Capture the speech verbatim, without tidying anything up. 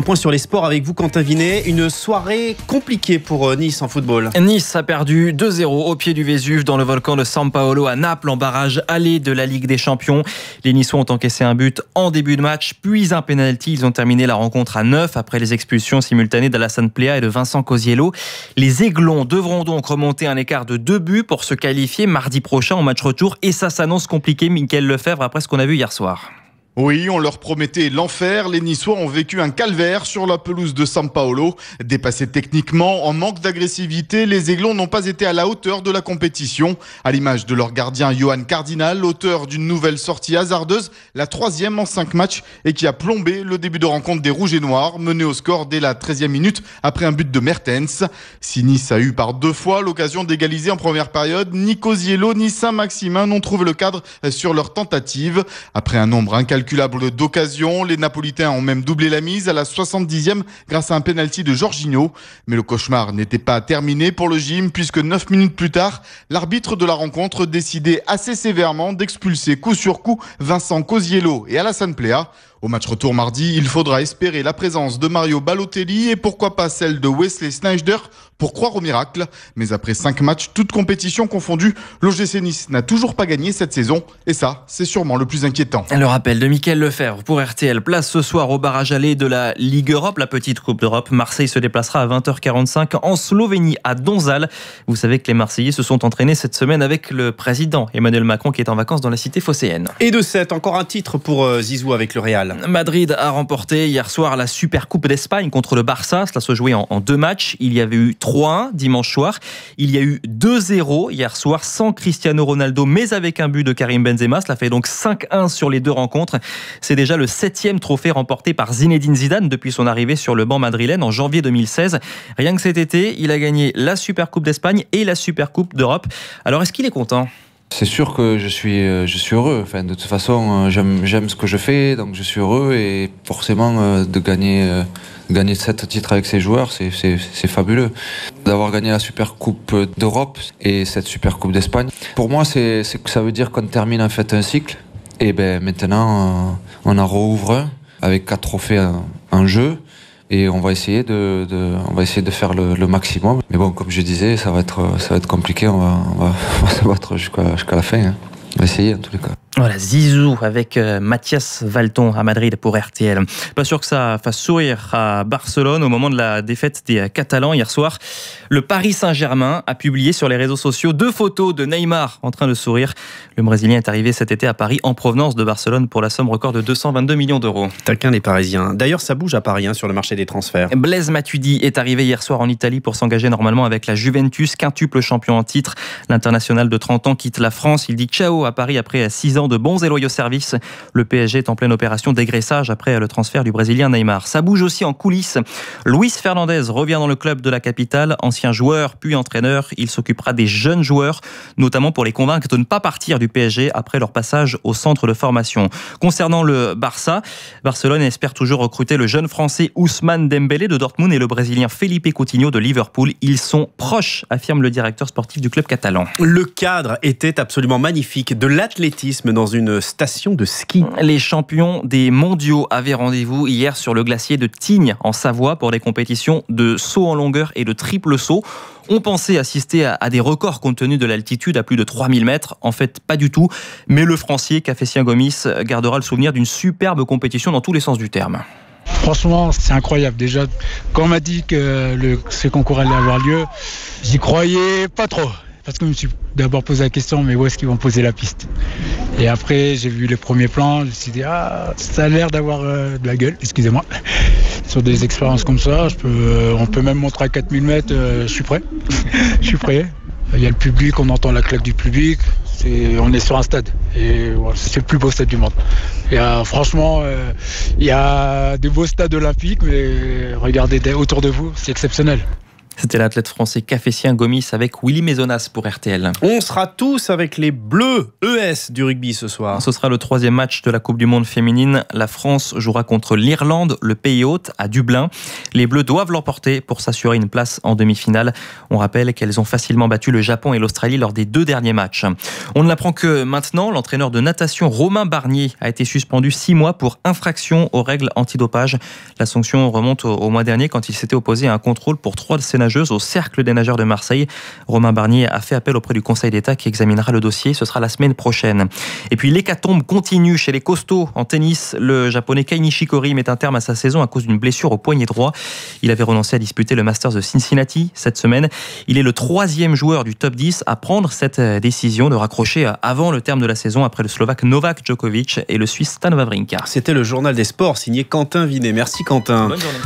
Un point sur les sports avec vous, Quentin Vinet. Une soirée compliquée pour Nice en football. Nice a perdu deux zéro au pied du Vésuve dans le volcan de San Paolo à Naples en barrage aller de la Ligue des champions. Les Niçois ont encaissé un but en début de match, puis un pénalty. Ils ont terminé la rencontre à neuf après les expulsions simultanées d'Alassane Plea et de Vincent Koziello. Les Aiglons devront donc remonter un écart de deux buts pour se qualifier mardi prochain en match retour. Et ça s'annonce compliqué, Mickaël Lefebvre, après ce qu'on a vu hier soir. Oui, on leur promettait l'enfer. Les Niçois ont vécu un calvaire sur la pelouse de San Paolo. Dépassés techniquement, en manque d'agressivité, les Aiglons n'ont pas été à la hauteur de la compétition. À l'image de leur gardien Johan Cardinal, auteur d'une nouvelle sortie hasardeuse, la troisième en cinq matchs, et qui a plombé le début de rencontre des Rouges et Noirs, mené au score dès la treizième minute après un but de Mertens. Si Nice a eu par deux fois l'occasion d'égaliser en première période, ni Koziello ni Saint-Maximin n'ont trouvé le cadre sur leur tentative. Après un nombre incalculable d'occasion, les Napolitains ont même doublé la mise à la soixante-dixième grâce à un pénalty de Jorginho. Mais le cauchemar n'était pas terminé pour le gym, puisque neuf minutes plus tard, l'arbitre de la rencontre décidait assez sévèrement d'expulser coup sur coup Vincent Koziello et Alassane Plea. Au match retour mardi, il faudra espérer la présence de Mario Balotelli et pourquoi pas celle de Wesley Sneijder pour croire au miracle. Mais après cinq matchs, toutes compétitions confondues, l'O G C Nice n'a toujours pas gagné cette saison. Et ça, c'est sûrement le plus inquiétant. Le rappel de Mickaël Lefebvre pour R T L. Place ce soir au barrage aller de la Ligue Europe, la petite Coupe d'Europe. Marseille se déplacera à vingt heures quarante-cinq en Slovénie, à Donzal. Vous savez que les Marseillais se sont entraînés cette semaine avec le président Emmanuel Macron, qui est en vacances dans la cité phocéenne. Et de sept, encore un titre pour Zizou avec le Real. Madrid a remporté hier soir la Supercoupe d'Espagne contre le Barça. Cela se jouait en, en deux matchs. Il y avait eu trois un dimanche soir. Il y a eu deux zéro hier soir sans Cristiano Ronaldo, mais avec un but de Karim Benzema. Cela fait donc cinq un sur les deux rencontres. C'est déjà le septième trophée remporté par Zinedine Zidane depuis son arrivée sur le banc madrilène en janvier deux mille seize. Rien que cet été, il a gagné la Supercoupe d'Espagne et la Supercoupe d'Europe. Alors, est-ce qu'il est content ? C'est sûr que je suis, je suis heureux. Enfin, de toute façon, j'aime, j'aime ce que je fais, donc je suis heureux. Et forcément, de gagner, de gagner sept titres avec ces joueurs, c'est, c'est, c'est fabuleux. D'avoir gagné la Super Coupe d'Europe et cette Super Coupe d'Espagne, pour moi, c'est, c'est, ça veut dire qu'on termine en fait un cycle. Et ben, maintenant, on en rouvre un avec quatre trophées en jeu. Et on va essayer de, de, on va essayer de faire le, le maximum. Mais bon, comme je disais, ça va être, ça va être compliqué. On va, on va, on va se battre jusqu'à, jusqu'à la fin. Hein. On va essayer en tous les cas. Voilà, Zizou avec Mathias Valton à Madrid pour R T L. Pas sûr que ça fasse sourire à Barcelone au moment de la défaite des Catalans hier soir. Le Paris Saint-Germain a publié sur les réseaux sociaux deux photos de Neymar en train de sourire. Le Brésilien est arrivé cet été à Paris en provenance de Barcelone pour la somme record de deux cent vingt-deux millions d'euros. Taquin les Parisiens. D'ailleurs, ça bouge à Paris hein, sur le marché des transferts. Blaise Matuidi est arrivé hier soir en Italie pour s'engager normalement avec la Juventus, quintuple champion en titre. L'international de trente ans quitte la France. Il dit ciao à Paris après six ans de bons et loyaux services. Le P S G est en pleine opération dégraissage après le transfert du Brésilien Neymar. Ça bouge aussi en coulisses. Luis Fernandez revient dans le club de la capitale. Ancien joueur, puis entraîneur, il s'occupera des jeunes joueurs, notamment pour les convaincre de ne pas partir du P S G après leur passage au centre de formation. Concernant le Barça, Barcelone espère toujours recruter le jeune français Ousmane Dembélé de Dortmund et le Brésilien Felipe Coutinho de Liverpool. Ils sont proches, affirme le directeur sportif du club catalan. Le cadre était absolument magnifique, de l'athlétisme dans une station de ski. Les champions des mondiaux avaient rendez-vous hier sur le glacier de Tignes, en Savoie, pour des compétitions de saut en longueur et de triple saut. On pensait assister à des records compte tenu de l'altitude à plus de trois mille mètres. En fait, pas du tout. Mais le Français Kafétien Gomis gardera le souvenir d'une superbe compétition dans tous les sens du terme. Franchement, c'est incroyable. Déjà, quand on m'a dit que le, ce concours allait avoir lieu, j'y croyais pas trop. Parce que je me suis d'abord posé la question, mais où est-ce qu'ils vont poser la piste ? Et après, j'ai vu les premiers plans, je me suis dit, ah, ça a l'air d'avoir euh, de la gueule, excusez-moi. Sur des expériences comme ça, je peux, euh, on peut même montrer à quatre mille mètres, euh, je suis prêt, je suis prêt. Il y a le public, on entend la claque du public, c'est, on est sur un stade, et ouais, c'est le plus beau stade du monde. Et, euh, franchement, euh, il y a des beaux stades olympiques, mais regardez autour de vous, c'est exceptionnel. C'était l'athlète français Kafétien Gomis avec Willy Maisonas pour R T L. On sera tous avec les Bleus E S du rugby ce soir. Ce sera le troisième match de la Coupe du Monde féminine. La France jouera contre l'Irlande, le pays hôte, à Dublin. Les Bleus doivent l'emporter pour s'assurer une place en demi-finale. On rappelle qu'elles ont facilement battu le Japon et l'Australie lors des deux derniers matchs. On ne l'apprend que maintenant, l'entraîneur de natation Romain Barnier a été suspendu six mois pour infraction aux règles antidopage. La sanction remonte au mois dernier quand il s'était opposé à un contrôle pour trois de ses nageurs au Cercle des nageurs de Marseille. Romain Barnier a fait appel auprès du Conseil d'État qui examinera le dossier. Ce sera la semaine prochaine. Et puis l'hécatombe continue chez les costauds en tennis. Le japonais Kei Nishikori met un terme à sa saison à cause d'une blessure au poignet droit. Il avait renoncé à disputer le Masters de Cincinnati cette semaine. Il est le troisième joueur du top dix à prendre cette décision de raccrocher avant le terme de la saison après le Slovaque Novak Djokovic et le Suisse Stan Wawrinka. C'était le journal des sports signé Quentin Vinet. Merci Quentin. Bonne journée.